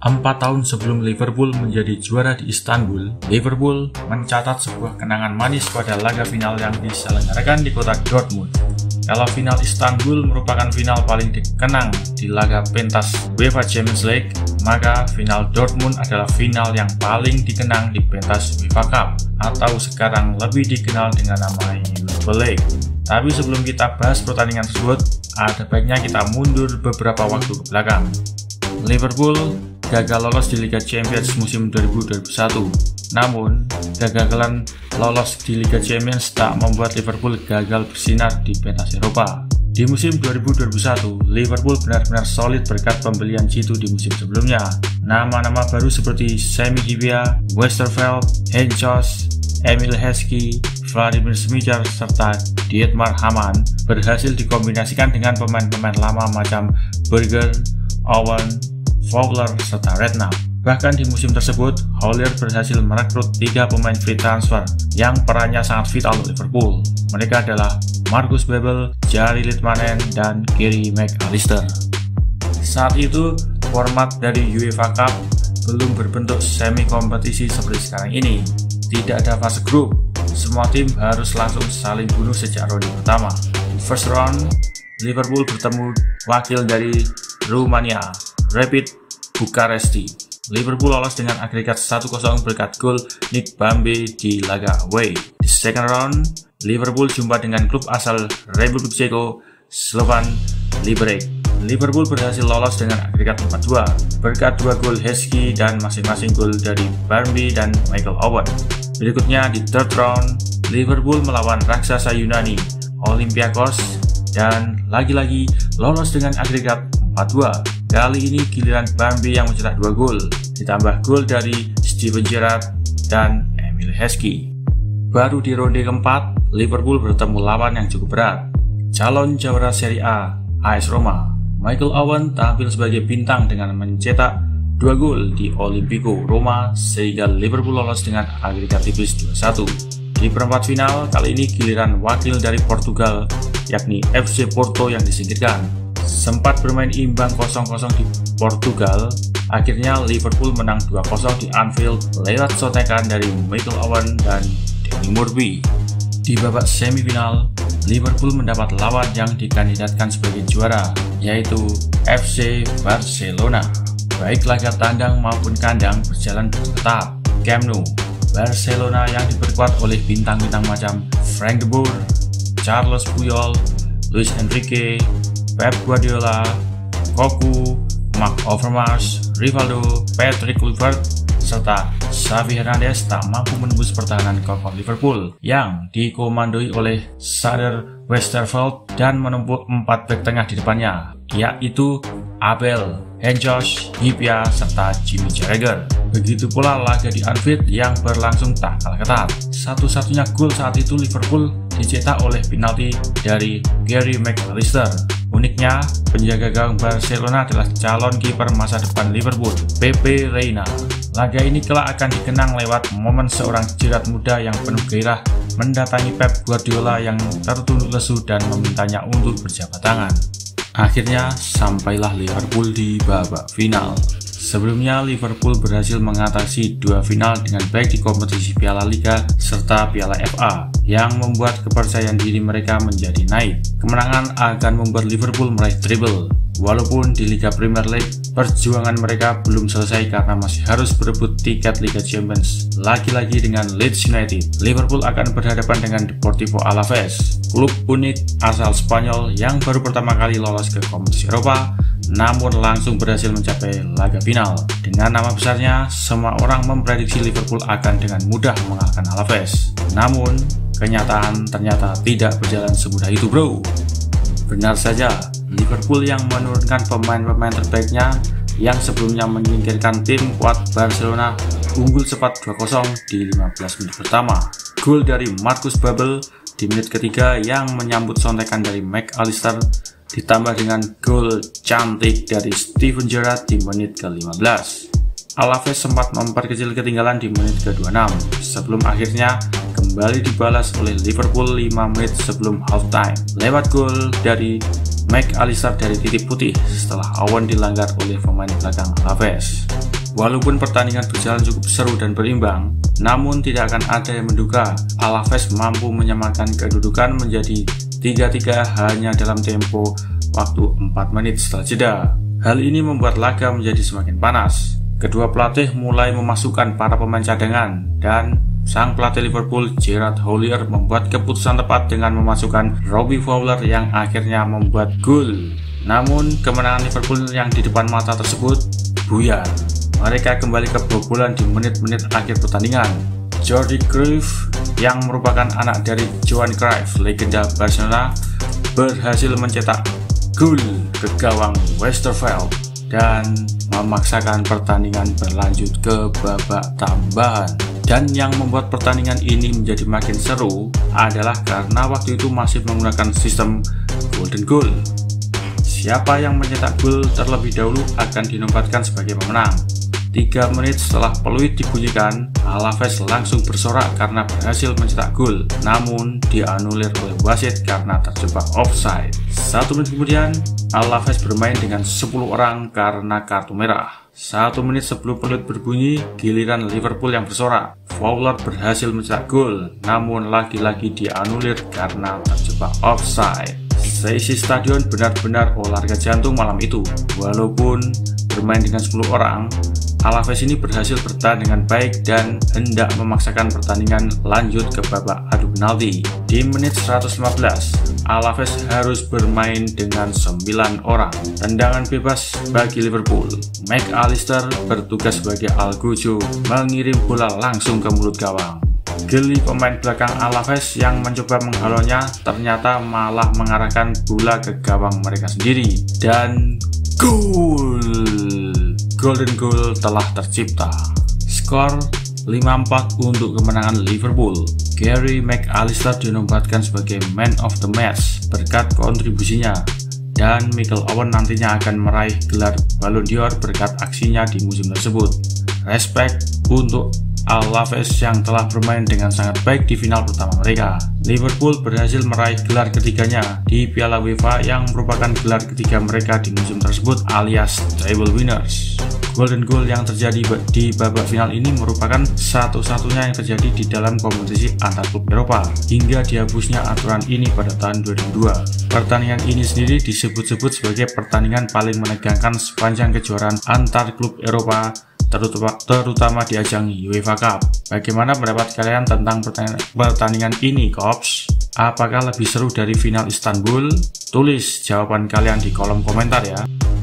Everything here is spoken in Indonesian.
4 tahun sebelum Liverpool menjadi juara di Istanbul, Liverpool mencatat sebuah kenangan manis pada laga final yang diselenggarakan di kota Dortmund. Kalau final Istanbul merupakan final paling dikenang di laga pentas UEFA Champions League, maka final Dortmund adalah final yang paling dikenang di pentas UEFA Cup atau sekarang lebih dikenal dengan nama Europa League. Tapi sebelum kita bahas pertandingan tersebut, ada baiknya kita mundur beberapa waktu ke belakang. Liverpool gagal lolos di Liga Champions musim 2000-2001. Namun, kegagalan lolos di Liga Champions tak membuat Liverpool gagal bersinar di pentas Eropa. Di musim 2000-2001, Liverpool benar-benar solid berkat pembelian jitu di musim sebelumnya. Nama-nama baru seperti Sami Hyypia, Westerveld, Henchoz, Emil Heskey, Vladimir Smicer, serta Dietmar Hamann berhasil dikombinasikan dengan pemain-pemain lama macam Berger, Owen, Fowler, serta Redknapp. Bahkan di musim tersebut, Hollier berhasil merekrut 3 pemain free transfer yang perannya sangat vital untuk Liverpool. Mereka adalah Markus Babbel, Jary Litmanen, dan Gary McAllister. Saat itu, format dari UEFA Cup belum berbentuk semi-kompetisi seperti sekarang ini. Tidak ada fase grup, semua tim harus langsung saling bunuh sejak ronde pertama. First round, Liverpool bertemu wakil dari Rumania, Rapid Bukaresti. Liverpool lolos dengan agregat 1-0 berkat gol Nick Bambi di laga away. Di second round, Liverpool jumpa dengan klub asal Republik Ceko, Slovan Liberec. Liverpool berhasil lolos dengan agregat 4-2 berkat 2 gol Heskey dan masing-masing gol dari Bambi dan Michael Owen. Berikutnya di third round, Liverpool melawan raksasa Yunani, Olympiakos, dan lagi-lagi lolos dengan agregat 4-2. Kali ini giliran Bambi yang mencetak 2 gol, ditambah gol dari Steven Gerrard dan Emil Heskey. Baru di ronde keempat, Liverpool bertemu lawan yang cukup berat, calon juara Serie A, AS Roma. Michael Owen tampil sebagai bintang dengan mencetak 2 gol di Olympiakos Roma, sehingga Liverpool lolos dengan agregat tipis 2-1. Di perempat final, kali ini giliran wakil dari Portugal, yakni FC Porto yang disingkirkan. Sempat bermain imbang 0-0 di Portugal, akhirnya Liverpool menang 2-0 di Anfield lewat sotekan dari Michael Owen dan Danny Murphy. Di babak semifinal, Liverpool mendapat lawan yang dikandidatkan sebagai juara, yaitu FC Barcelona. Baik laga tandang maupun kandang berjalan tetap Camp Nou. Barcelona yang diperkuat oleh bintang-bintang macam Frank de Boer, Charles Puyol, Luis Enrique, Pep Guardiola, Cocu, Mark Overmars, Rivaldo, Patrick Kluivert, serta Xavi Hernandez tak mampu menembus pertahanan kokoh Liverpool yang dikomandoi oleh Sander Westerveld dan menumpuk 4 bek tengah di depannya, yaitu Abel, Henchoz, Hyypia, serta Jimmy Jagger. Begitu pula laga di Anfield yang berlangsung tak kalah ketat. Satu-satunya gol saat itu Liverpool dicetak oleh penalti dari Gary McAllister. Uniknya, penjaga gawang Barcelona adalah calon kiper masa depan Liverpool, Pepe Reina. Laga ini kelak akan dikenang lewat momen seorang jerat muda yang penuh gairah mendatangi Pep Guardiola yang tertunduk lesu dan memintanya untuk berjabat tangan. Akhirnya, sampailah Liverpool di babak final. Sebelumnya, Liverpool berhasil mengatasi 2 final dengan baik di kompetisi Piala Liga serta Piala FA yang membuat kepercayaan diri mereka menjadi naik. Kemenangan akan membuat Liverpool meraih treble. Walaupun di Liga Premier League, perjuangan mereka belum selesai karena masih harus berebut tiket Liga Champions. Lagi-lagi dengan Leeds United, Liverpool akan berhadapan dengan Deportivo Alaves, klub unik asal Spanyol yang baru pertama kali lolos ke kompetisi Eropa, namun langsung berhasil mencapai laga final. Dengan nama besarnya, semua orang memprediksi Liverpool akan dengan mudah mengalahkan Alaves. Namun, kenyataan ternyata tidak berjalan semudah itu, bro. Benar saja, Liverpool yang menurunkan pemain-pemain terbaiknya yang sebelumnya menyingkirkan tim kuat Barcelona unggul cepat 2-0 di 15 menit pertama. Gol dari Markus Babbel di menit ketiga yang menyambut sontekan dari McAllister, ditambah dengan gol cantik dari Steven Gerrard di menit ke-15. Alaves sempat memperkecil ketinggalan di menit ke-26 sebelum akhirnya kembali dibalas oleh Liverpool 5 menit sebelum halftime lewat gol dari McAllister dari titik putih setelah Owen dilanggar oleh pemain belakang Alaves. Walaupun pertandingan berjalan cukup seru dan berimbang, namun tidak akan ada yang menduga Alaves mampu menyamakan kedudukan menjadi 3-3 hanya dalam tempo waktu 4 menit setelah jeda. Hal ini membuat laga menjadi semakin panas. Kedua pelatih mulai memasukkan para pemain cadangan dan sang pelatih Liverpool Gerard Hollier membuat keputusan tepat dengan memasukkan Robbie Fowler yang akhirnya membuat gol. Namun kemenangan Liverpool yang di depan mata tersebut buyar. Mereka kembali kebobolan di menit-menit akhir pertandingan. Jordi Cruyff yang merupakan anak dari Johan Cruyff, legenda Barcelona, berhasil mencetak gol ke gawang Westerveld dan memaksakan pertandingan berlanjut ke babak tambahan. Dan yang membuat pertandingan ini menjadi makin seru adalah karena waktu itu masih menggunakan sistem Golden Goal. Siapa yang mencetak gol terlebih dahulu akan dinobatkan sebagai pemenang. 3 menit setelah peluit dibunyikan, Alaves langsung bersorak karena berhasil mencetak gol, namun dianulir oleh wasit karena terjebak offside. 1 menit kemudian, Alaves bermain dengan 10 orang karena kartu merah. 1 menit sebelum peluit berbunyi, giliran Liverpool yang bersorak. Fowler berhasil mencetak gol, namun lagi-lagi dianulir karena terjebak offside. Seisi stadion benar-benar olahraga jantung malam itu. Walaupun bermain dengan 10 orang, Alaves ini berhasil bertahan dengan baik dan hendak memaksakan pertandingan lanjut ke babak adu penalti. Di menit 115, Alaves harus bermain dengan 9 orang. Tendangan bebas bagi Liverpool. McAllister bertugas sebagai Algojo mengirim bola langsung ke mulut gawang. Geli pemain belakang Alaves yang mencoba menghalaunya ternyata malah mengarahkan bola ke gawang mereka sendiri. Dan gol! Golden Goal telah tercipta. Skor 5-4 untuk kemenangan Liverpool. Gary McAllister dinobatkan sebagai Man of the Match berkat kontribusinya, dan Michael Owen nantinya akan meraih gelar Ballon d'Or berkat aksinya di musim tersebut. Respect untuk Alaves yang telah bermain dengan sangat baik di final pertama mereka. Liverpool berhasil meraih gelar ketiganya di Piala UEFA yang merupakan gelar ketiga mereka di musim tersebut alias treble winners. Golden Goal yang terjadi di babak final ini merupakan satu-satunya yang terjadi di dalam kompetisi antar klub Eropa hingga dihapusnya aturan ini pada tahun 2002. Pertandingan ini sendiri disebut-sebut sebagai pertandingan paling menegangkan sepanjang kejuaraan antar klub Eropa, terutama di ajang UEFA Cup. Bagaimana pendapat kalian tentang pertandingan ini, Kops? Apakah lebih seru dari final Istanbul? Tulis jawaban kalian di kolom komentar ya.